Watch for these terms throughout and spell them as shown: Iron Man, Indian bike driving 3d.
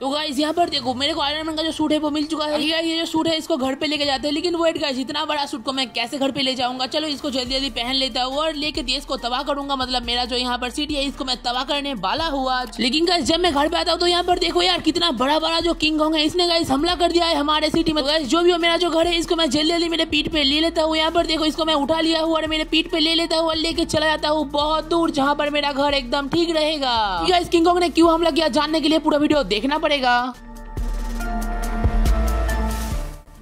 तो गाइस यहाँ पर देखो मेरे को आयरन मैन का जो सूट है वो मिल चुका है। ये जो सूट है इसको घर पे लेके जाते हैं, लेकिन वेट गाइस इतना बड़ा सूट को मैं कैसे घर पे ले जाऊंगा। चलो इसको जल्दी जल्दी पहन लेता हूँ और लेके देश को तबाह करूंगा। मतलब मेरा जो यहाँ पर सिटी है इसको मैं तबाह करने वाला हुआ। लेकिन गाइस जब मैं घर पे आता हूँ तो यहाँ पर देखो यार कितना बड़ा बड़ा जो किंग कॉन्ग है इसने गाइस हमला कर दिया है हमारे सिटी में। गाइस जो भी मेरा जो घर है इसको मैं जल्दी जल्दी मेरे पीठ पे ले लेता हूँ। यहाँ पर देखो इसको मैं उठा लिया हूँ और मेरे पीठ पे ले लेता हूँ और लेके चला जाता हूँ बहुत दूर जहाँ पर मेरा घर एकदम ठीक रहेगा। गाइस किंग कॉन्ग ने क्यों हमला किया जानने के लिए पूरा वीडियो देखना पड़ेगा।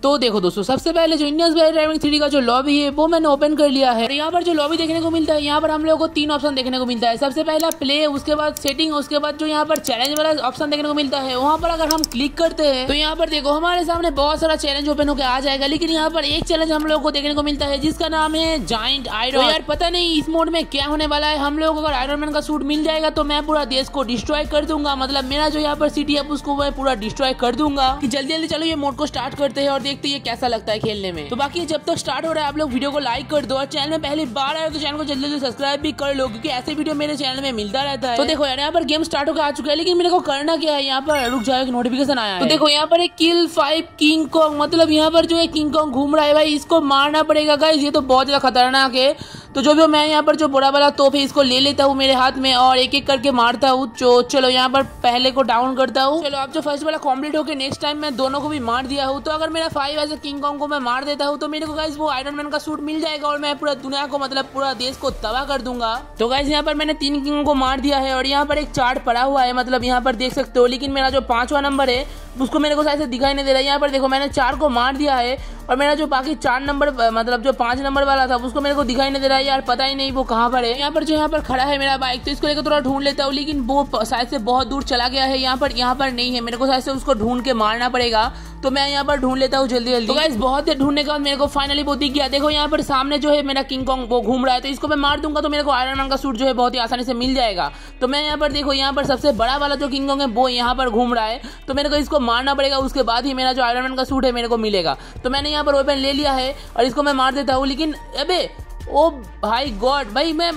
तो देखो दोस्तों सबसे पहले जो इंडिया बाइक ड्राइविंग 3D का जो लॉबी है वो मैंने ओपन कर लिया है। यहाँ पर जो लॉबी देखने को मिलता है यहाँ पर हम लोगों को तीन ऑप्शन देखने को मिलता है। सबसे पहला प्ले, उसके बाद सेटिंग, उसके बाद जो यहाँ पर चैलेंज वाला ऑप्शन देखने को मिलता है। वहाँ पर अगर हम क्लिक करते हैं तो यहाँ पर देखो हमारे सामने बहुत सारा चैलेंज ओपन होकर आ जाएगा। लेकिन यहाँ पर एक चैलेंज हम लोग को देखने को मिलता है जिसका नाम है जायंट आयरन। यार पता नहीं इस मोड में क्या होने वाला है। हम लोग अगर आयरन मैन का सूट मिल जाएगा तो मैं पूरा देश को डिस्ट्रॉय कर दूंगा। मतलब मेरा जो यहाँ पर सिटी है उसको मैं पूरा डिस्ट्रॉय कर दूंगा। जल्दी जल्दी चलो ये मोड को स्टार्ट करते हैं और देखते ये कैसा लगता है खेलने में। तो बाकी जब तक स्टार्ट हो रहा है आप लोग वीडियो को लाइक कर दो और चैनल में पहली बार आए तो चैनल को जल्दी जल्दी सब्सक्राइब भी कर लो क्योंकि ऐसे वीडियो मेरे चैनल में मिलता रहता है। तो देखो यार यहाँ पर गेम स्टार्ट होकर आ चुका है, लेकिन मेरे को करना क्या है यहाँ पर रुक जाओ, एक नोटिफिकेशन आया है। तो देखो यहाँ पर एक किल 5 किंग कॉन्ग, मतलब यहाँ पर जो है किंग कॉन्ग घूम रहा है भाई, इसको मारना पड़ेगा। गाइस ये तो बहुत ज्यादा खतरनाक है। तो जो भी मैं यहाँ पर जो बड़ा वाला तोप है इसको ले लेता हूँ मेरे हाथ में और एक एक करके मारता हूँ। चलो यहाँ पर पहले को डाउन करता हूँ। चलो आप जो फर्स्ट वाला कॉम्प्लीट होकर नेक्स्ट टाइम मैं दोनों को भी मार दिया हूँ। तो अगर मेरा 5 ऐसे किंग कॉन्ग को मैं मार देता हूँ तो मेरे को गाइस वो आयरन मैन का सूट मिल जाएगा और मैं पूरा दुनिया को मतलब पूरा देश को तबाह कर दूंगा। तो गाइस यहाँ पर मैंने 3 किंग को मार दिया है और यहाँ पर एक चार्ट पड़ा हुआ है, मतलब यहाँ पर देख सकते हो। लेकिन मेरा जो 5वां नंबर है उसको मेरे को शायद से दिखाई नहीं दे रहा है। यहाँ पर देखो मैंने 4 को मार दिया है और मेरा जो बाकी 4 नंबर मतलब जो 5 नंबर वाला था उसको मेरे को दिखाई नहीं दे रहा है। यार पता ही नहीं वो कहाँ पर है। यहाँ पर खड़ा है मेरा बाइक, तो इसको लेकर थोड़ा ढूंढ लेता हूँ। लेकिन वो शायद से बहुत दूर चला गया है, यहाँ पर नहीं है। मेरे को शायद से उसको ढूंढ के मारना पड़ेगा, तो मैं यहाँ पर ढूंढ लेता हूँ जल्दी जल्दी। तो गाइस बहुत देर ढूंढने के बाद मेरे को फाइनली वो दिख गया। देखो यहाँ पर सामने जो है मेरा किंग कॉन्ग वो घूम रहा है, तो इसको मैं मार दूंगा तो मेरे को आयरन मैन का सूट जो है बहुत ही आसानी से मिल जाएगा। तो मैं यहाँ पर देखो यहाँ पर सबसे बड़ा वाला जो किंग कॉन्ग है वो यहाँ पर घूम रहा है, तो मेरे को इसको मारना पड़ेगा, उसके बाद ही मेरा जो आयरन मैन का सूट है मेरे को मिलेगा। तो मैंने यहाँ पर ओपन ले लिया है और इसको मैं मार देता हूँ। लेकिन अबे ओ भाई गॉड भाई मैं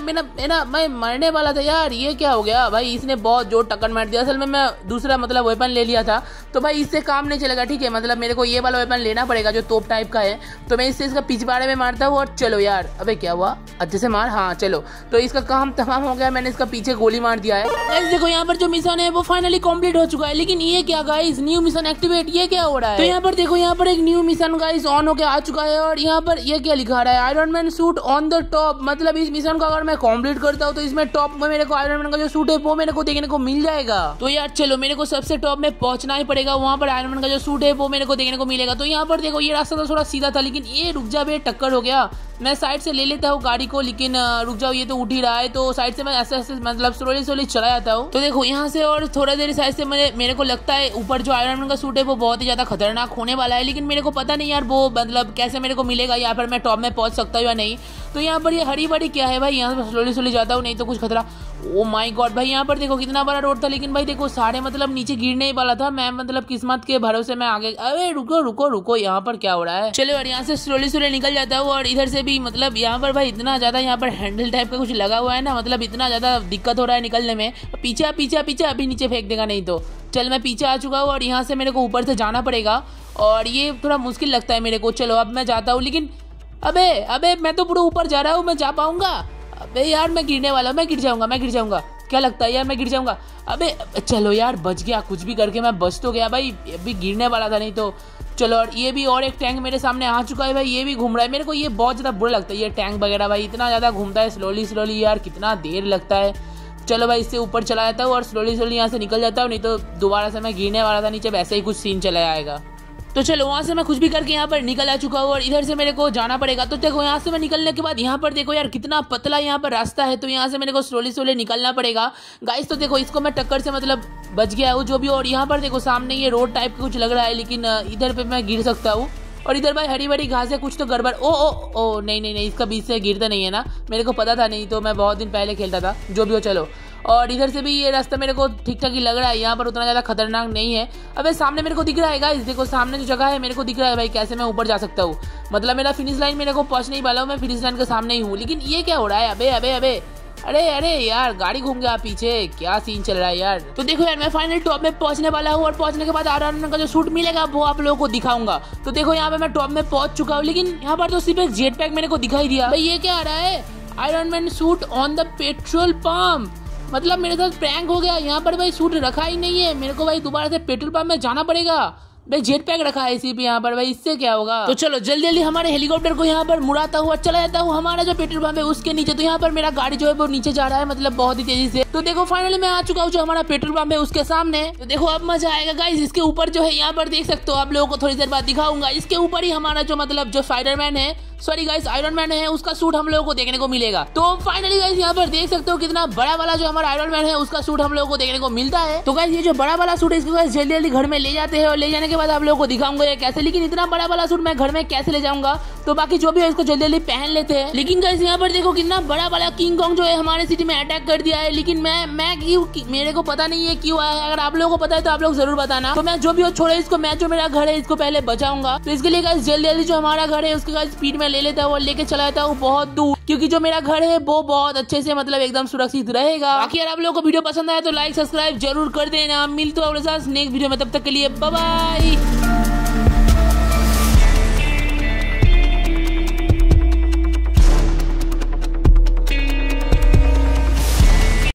मरने वाला था यार। ये क्या हो गया भाई, इसने बहुत जोर टक्कर मार दिया। असल में मैं दूसरा मतलब वेपन ले लिया था, तो भाई इससे काम नहीं चलेगा। ठीक है, मतलब मेरे को ये वाला वेपन लेना पड़ेगा जो तोप टाइप का है। तो मैं इससे इसका पिछवाड़े में मारता हूँ और चलो यार अबे क्या हुआ, अच्छे से मार। हाँ चलो, तो इसका काम तमाम हो गया, मैंने इसका पीछे गोली मार दिया है। देखो यहाँ पर जो मिशन है वो फाइनली कम्प्लीट हो चुका है। लेकिन ये क्या गाइस, न्यू मिशन एक्टिवेट, ये क्या हो रहा है। तो यहाँ पर देखो यहाँ पर एक न्यू मिशन गाइस ऑन होके आ चुका है और यहाँ पर ये क्या लिखा रहा है, Iron Man suit on the top. मतलब इस मिशन को अगर मैं कंप्लीट करता हूँ तो इसमें टॉप में मेरे को आयरन मैन का जो सूट है वो मेरे को देखने को मिल जाएगा। तो यार चलो मेरे को सबसे टॉप में पहुंचना ही पड़ेगा, वहाँ पर आयरन मैन का जो सूट है वो मेरे को देखने को मिलेगा। तो यहाँ पर देखो ये रास्ता तो थोड़ा सीधा था, लेकिन ये रुक जा बे, टक्कर हो गया। मैं साइड से ले लेता हूँ गाड़ी को, लेकिन रुक जाओ ये तो उठ ही रहा है। तो साइड से मैं ऐसे मतलब स्लोली स्लोली चला जाता हूँ। तो देखो यहाँ से और थोड़ा देर साइड से मेरे को लगता है ऊपर जो आयरन मैन का सूट है वो बहुत ही ज्यादा खतरनाक होने वाला है। लेकिन मेरे को पता नहीं यार वो मतलब कैसे मेरे को मिलेगा या फिर मैं टॉप में पहुंच सकता हूँ या नहीं। तो यहाँ पर ये हरी बड़ी क्या है भाई, यहाँ पर स्लोली स्लोली जाता हूँ, नहीं तो कुछ खतरा। ओ माय गॉड भाई यहाँ पर देखो कितना बड़ा रोड था, लेकिन भाई देखो सारे मतलब नीचे गिरने ही वाला था। मैं मतलब किस्मत के भरोसे मैं आगे, अरे रुको रुको रुको यहाँ पर क्या हो रहा है। चलो और यहाँ से स्लोली स्लोली निकल जाता हूँ और इधर से भी मतलब यहाँ पर भाई इतना ज्यादा यहाँ पर हैंडल टाइप का कुछ लगा हुआ है ना, मतलब इतना ज्यादा दिक्कत हो रहा है निकलने में। पीछा पीछा पीछा अभी नीचे फेंक देगा नहीं तो। चल मैं पीछे आ चुका हूँ और यहाँ से मेरे को ऊपर से जाना पड़ेगा और ये थोड़ा मुश्किल लगता है मेरे को। चलो अब मैं जाता हूँ, लेकिन अबे अबे मैं तो पूरा ऊपर जा रहा हूँ, मैं जा पाऊंगा? अबे यार मैं गिरने वाला हूँ, मैं गिर जाऊंगा। क्या लगता है यार मैं गिर जाऊंगा? अबे चलो यार बच गया, कुछ भी करके मैं बच तो गया भाई, अभी गिरने वाला था नहीं तो। चलो और ये भी और एक टैंक मेरे सामने आ चुका है भाई, ये भी घूम रहा है। मेरे को ये बहुत ज़्यादा बुरा लगता है, ये टैंक वगैरह भाई इतना ज़्यादा घूमता है स्लोली स्लोली, यार कितना देर लगता है। चलो भाई इससे ऊपर चला जाता हूँ और स्लोली स्लोली यहाँ से निकल जाता हूँ, नहीं तो दोबारा से मैं गिरने वाला था नीचे, वैसे ही कुछ सीन चला आएगा। तो चलो वहाँ से मैं कुछ भी करके यहाँ पर निकल आ चुका हूँ और इधर से मेरे को जाना पड़ेगा। तो देखो यहाँ से मैं निकलने के बाद यहाँ पर देखो यार कितना पतला यहाँ पर रास्ता है, तो यहाँ से मेरे को स्लोली स्लोली निकलना पड़ेगा गाइस। तो देखो इसको मैं टक्कर से मतलब बच गया हूँ जो भी। और यहाँ पर देखो सामने ये रोड टाइप का कुछ लग रहा है, लेकिन इधर पर मैं गिर सकता हूँ। और इधर भाई हरी भरी घास है, कुछ तो गड़बड़। ओ ओ ओ नहीं, इसका बीच से गिरता नहीं है ना, मेरे को पता था, नहीं तो मैं बहुत दिन पहले खेलता था। जो भी हो चलो, और इधर से भी ये रास्ता मेरे को ठीक ठाक ही लग रहा है, यहाँ पर उतना ज़्यादा खतरनाक नहीं है। अबे सामने मेरे को दिख रहा है गाइस, देखो सामने जो जगह है मेरे को दिख रहा है भाई, कैसे मैं ऊपर जा सकता हूँ। मतलब मेरा फिनिश लाइन मेरे को पहुँचने ही वाला हूँ, मैं फिनिश लाइन के सामने ही हूँ। लेकिन ये क्या हो रहा है, अबे अबे अबे अरे अरे यार गाड़ी घूम गया पीछे, क्या सीन चल रहा है यार। तो देखो यार मैं फाइनल टॉप में पहुंचने वाला हूँ और पहुंचने के बाद आयरन मैन का जो सूट मिलेगा वो आप लोगों को दिखाऊंगा। तो देखो यहाँ पे मैं टॉप में पहुंच चुका हूँ, लेकिन यहाँ पर तो सिर्फ एक जेट पैक मेरे को दिखाई दिया। भाई ये क्या आ रहा है, Iron Man suit on the petrol pump, मतलब मेरे साथ प्रैंक हो गया। यहाँ पर भाई सूट रखा ही नहीं है मेरे को, भाई दोबारा से पेट्रोल पंप में जाना पड़ेगा। भाई जेट पैक रखा है इसी पे यहाँ पर, भाई इससे क्या होगा। तो चलो जल्दी जल्दी हमारे हेलीकॉप्टर को यहाँ पर मुड़ाता हुआ चला जाता हूँ हमारा जो पेट्रोल पंप है उसके नीचे। तो यहाँ पर मेरा गाड़ी जो है वो नीचे जा रहा है, मतलब बहुत ही तेजी से। तो देखो फाइनली मैं आ चुका हूँ जो हमारा पेट्रोल पंप है उसके सामने। तो देखो अब मजा आएगा गाइस, इसके ऊपर जो है यहाँ पर देख सकते हो, आप लोगों को थोड़ी देर बाद दिखाऊंगा। इसके ऊपर ही हमारा जो मतलब जो स्पाइडरमैन है, सॉरी गाइस आयरन मैन है, उसका सूट हम लोगों को देखने को मिलेगा। तो फाइनली गाइस यहाँ पर देख सकते हो कितना बड़ा वाला जो हमारा आयरन मैन है उसका सूट हम लोगों को देखने को मिलता है। तो गाइस ये जो बड़ा वाला सूट है इसको गाइस जल्दी जल्दी घर में ले जाते हैं और ले जाने के बाद आप लोगों को दिखाऊंगा ये कैसे। लेकिन इतना बड़ा वाला सूट मैं घर में कैसे ले जाऊंगा, तो बाकी जो भी है इसको जल्दी जल्दी पहन लेते हैं। लेकिन गाइस यहाँ पर देखो कितना बड़ा वाला किंग कॉन्ग जो है हमारे सिटी में अटैक कर दिया है। लेकिन मैं मेरे को पता नहीं है क्यों आया, अगर आप लोगों को पता है तो आप लोग जरूर बताना। तो मैं जो भी हो छोड़े इसको, मैं जो मेरा घर है इसको पहले बचाऊंगा। तो इसके लिए गाइस जल्दी जल्दी जो हमारा घर है उसके गाइस स्पीड ले लेता हूँ और लेके चला जाता हूँ बहुत दूर, क्योंकि जो मेरा घर है वो बहुत अच्छे से मतलब एकदम सुरक्षित रहेगा। बाकी यार आप लोगों को वीडियो पसंद आया तो लाइक सब्सक्राइब जरूर कर देना। मिलते हैं नेक्स्ट वीडियो में, तब तक के लिए बाय बाय।